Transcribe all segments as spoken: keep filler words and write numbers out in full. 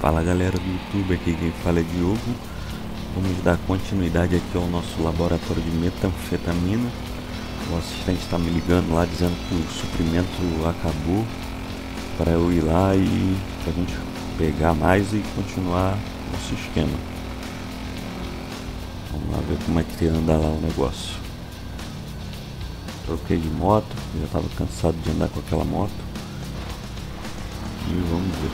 Fala galera do YouTube, aqui quem fala é Diogo. Vamos dar continuidade aqui ao nosso laboratório de metanfetamina. O assistente está me ligando lá dizendo que o suprimento acabou, para eu ir lá e para a gente pegar mais e continuar nosso esquema. Vamos lá ver como é que anda lá o negócio. Troquei de moto, já estava cansado de andar com aquela moto. E vamos ver.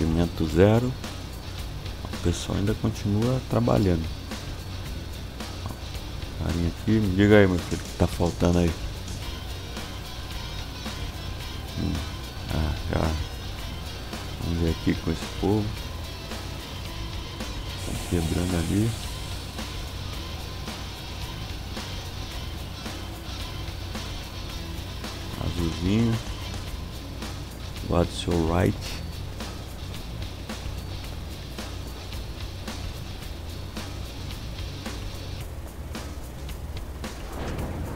Suprimento zero, o pessoal ainda continua trabalhando. Carinha aqui, me diga aí, meu filho, o que tá faltando aí? Hum, ah, já. Vamos ver aqui com esse povo. Tá quebrando ali. Azulzinho. What's your right?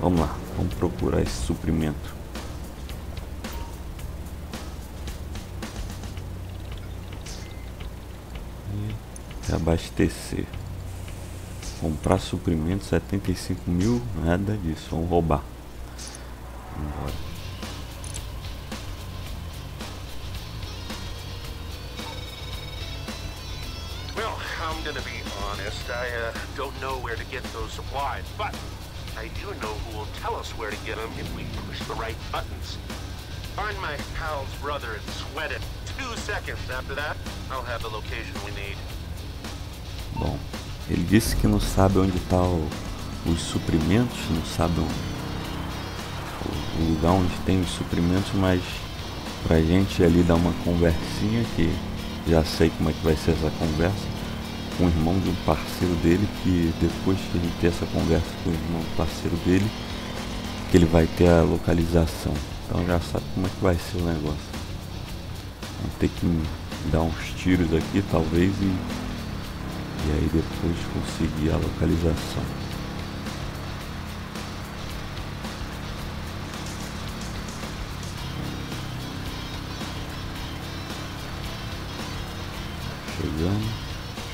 Vamos lá, vamos procurar esse suprimento. E abastecer. Comprar suprimento, setenta e cinco mil, nada disso, vamos roubar. Vamos embora. Well, I'm gonna be honest, I uh, don't know where to get those supplies, but I do know who will tell us where to get them if we push the right buttons. Find my pal's brother and sweat it. Two seconds after that, I'll have the location we need. Bom, ele disse que não sabe onde tá o, os suprimentos, não sabe o, o lugar onde tem os suprimentos, mas pra gente ali dar uma conversinha, que já sei como é que vai ser essa conversa. Um irmão de um parceiro dele, que depois que a gente ter essa conversa com o irmão do parceiro dele, que ele vai ter a localização. Então já sabe como é que vai ser o negócio. Vamos ter que dar uns tiros aqui, talvez, e, e aí depois conseguir a localização. Chegando.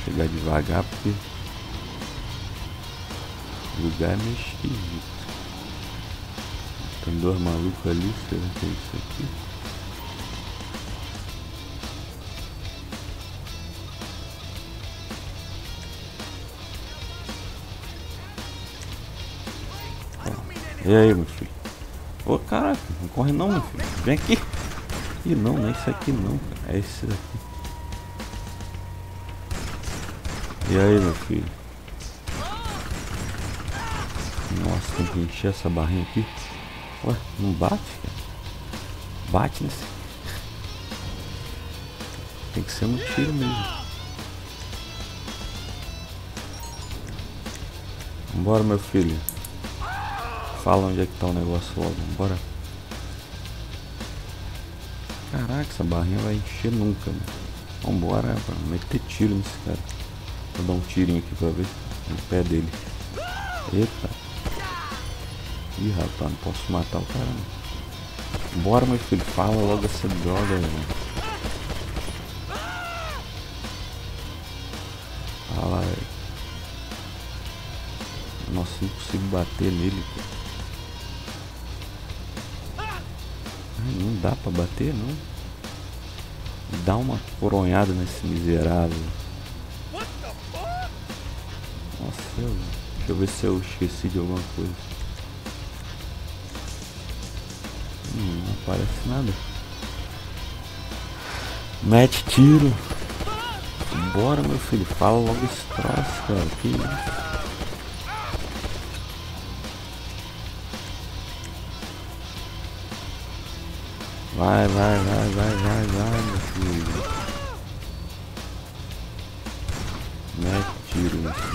Chegar devagar, porque o lugar é meio esquisito. Tem dois malucos ali, será que é isso aqui? É. E aí, meu filho? Ô, caraca, não corre não, meu filho. Vem aqui. E não, não é isso aqui não, cara. É esse daqui. E aí, meu filho? Nossa, tem que encher essa barrinha aqui. Ué, não bate, cara? Bate nesse. Tem que ser um tiro mesmo. Vambora, meu filho. Fala onde é que tá o negócio logo. Vambora. Caraca, essa barrinha vai encher nunca, mano. Vambora, mano. Meter tiro nesse cara. Vou dar um tirinho aqui pra ver no pé dele. Eita. Ih, rapaz, não posso matar o cara não. Bora, meu filho, fala logo essa droga, velho. Fala, velho. Nossa, não consigo bater nele, cara. Ai, não dá pra bater, não. Dá uma coronhada nesse miserável. Nossa, deixa eu ver se eu esqueci de alguma coisa. Hum, não aparece nada. Mete tiro. Bora, meu filho, fala logo esse troço, cara. Que isso? Vai, vai, vai, vai, vai, vai, meu filho. Mete tiro, meu filho.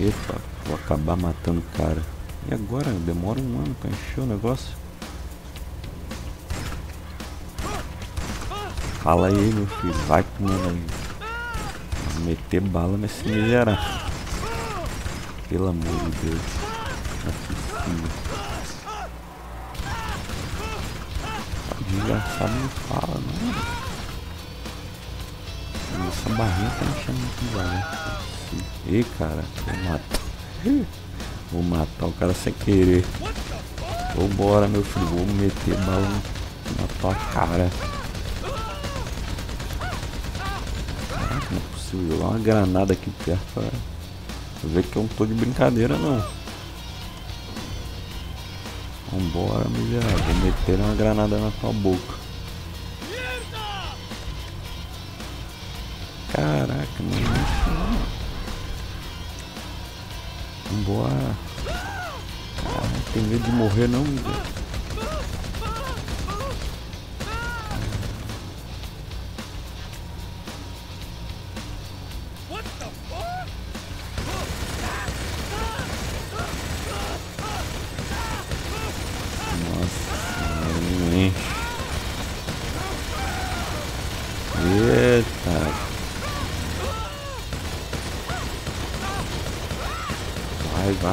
Epa, vou acabar matando o cara. E agora? Demora um ano pra encher o negócio. Fala aí, meu filho. Vai comendo aí. Vou meter bala nesse miserável. Pelo amor de Deus. O desgraçado não fala, não. Essa barrinha tá enchendo muito devagar. Ei, cara. Vou matar. Vou matar o cara sem querer. Vambora, meu filho. Vou meter bala na tua cara. Não é possível jogar uma granada aqui perto pra ver que eu não tô de brincadeira, não. Vambora, miserável. Vou meter uma granada na tua boca. Caraca, não é isso, não. Vambora. Cara, não tem medo de morrer, não, miserável. Vai,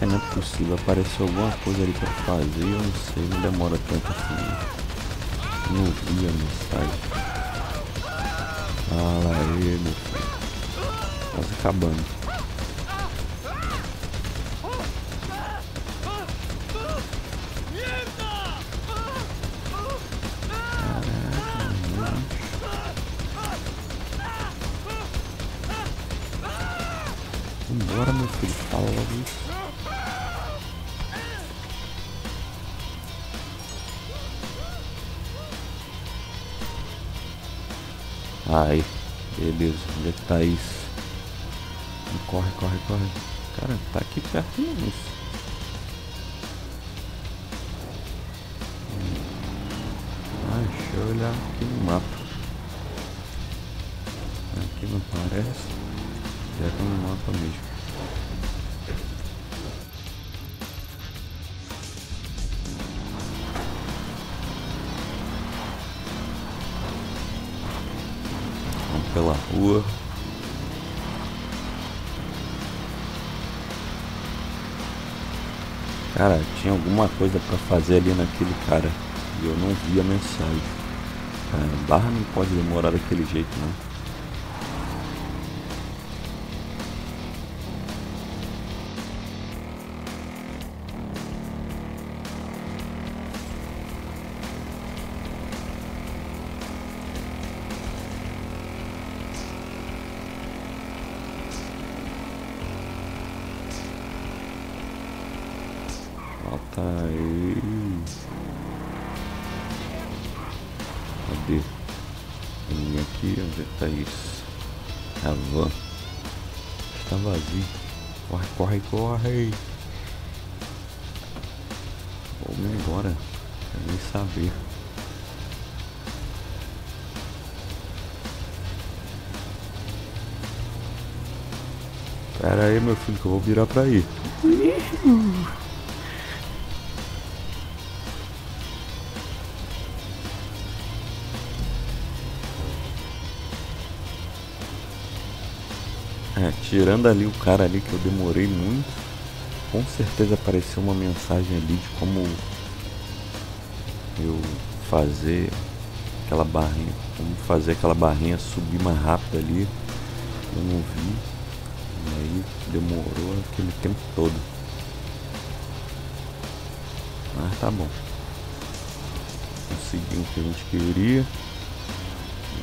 É, não é possível, apareceu alguma coisa ali pra fazer, eu não sei, não demora tanto assim. Não vi a mensagem. Fala aí, meu filho. Quase acabando. Caraca, meu. Vambora, meu filho, fala logo isso. Aí, beleza, onde é que tá isso? Corre, corre, corre. Cara, tá aqui perto mesmo. Ah, deixa eu olhar aqui no mapa. Aqui não parece. Pega no mapa mesmo. Pela rua. Cara, tinha alguma coisa pra fazer ali naquele cara e eu não vi a mensagem. Cara, a barra não pode demorar daquele jeito, não. Tá aí. Cadê? Tem aqui, onde é que tá isso? A van está vazia. Corre, corre, corre. Vamos embora. Quero nem saber. Pera aí, meu filho, que eu vou virar pra aí. É, tirando ali o cara ali que eu demorei muito, com certeza apareceu uma mensagem ali de como eu fazer aquela barrinha, como fazer aquela barrinha subir mais rápido ali. Eu não vi, e aí demorou aquele tempo todo. Mas tá bom, conseguimos o que a gente queria e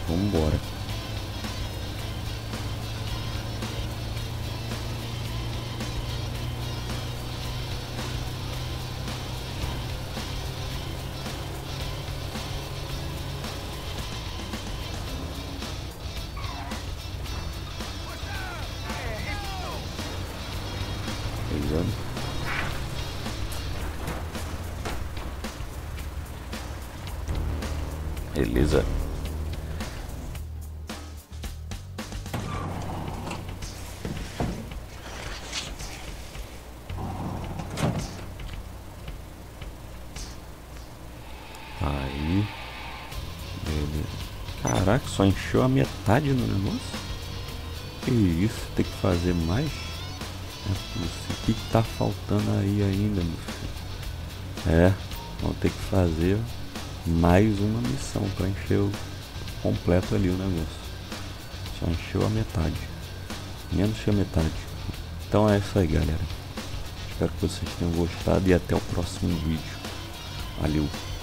vamos embora. precisando. Beleza. Aí. Beleza. Caraca, só encheu a metade do negócio? Que isso, tem que fazer mais? O que tá faltando aí ainda, meu filho? É, vão ter que fazer mais uma missão para encher o completo ali o negócio. Só encheu a metade. Menos que a metade. Então é isso aí, galera. Espero que vocês tenham gostado e até o próximo vídeo. Valeu!